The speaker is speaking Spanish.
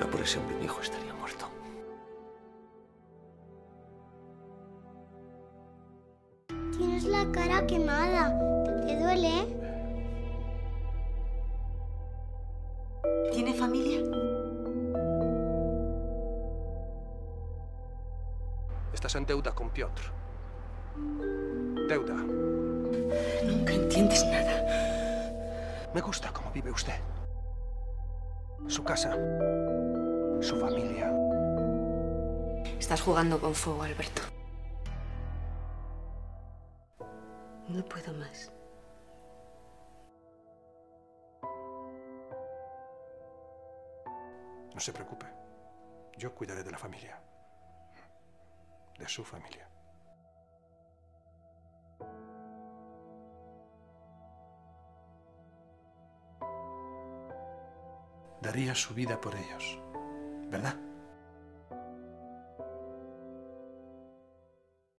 fuera por ese hombre, mi hijo estaría muerto. Tienes la cara quemada. ¿Te duele? ¿Tiene familia? Estás en deuda con Piotr. Deuda. Nunca entiendes nada. Me gusta cómo vive usted. Su casa. Su familia. Estás jugando con fuego, Alberto. No puedo más. No se preocupe. Yo cuidaré de la familia. De su familia. Daría su vida por ellos, ¿verdad?